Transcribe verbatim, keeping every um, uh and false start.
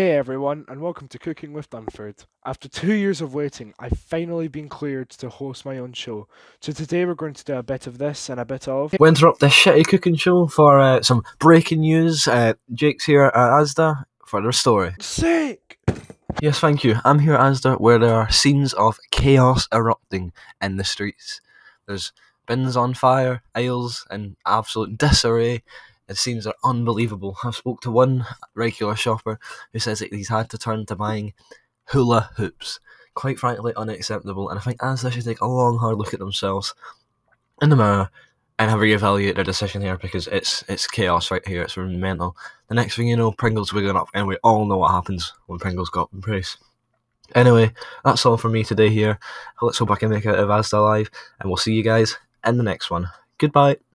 Hey everyone, and welcome to Cooking with Dunford. After two years of waiting, I've finally been cleared to host my own show. So today we're going to do a bit of this and a bit of... We'll interrupt this shitty cooking show for uh, some breaking news. Uh, Jake's here at ASDA for their story. Sick! Yes, thank you. I'm here at ASDA where there are scenes of chaos erupting in the streets. There's bins on fire, aisles in absolute disarray. The scenes are unbelievable. I've spoke to one regular shopper who says that he's had to turn to buying hula hoops. Quite frankly, unacceptable. And I think ASDA should take a long, hard look at themselves in the mirror and have reevaluate their decision here, because it's it's chaos right here. It's mental. The next thing you know, Pringles were going up, and we all know what happens when Pringles go up in price. Anyway, that's all from me today here. Let's hope I can make it out of ASDA Live, and we'll see you guys in the next one. Goodbye.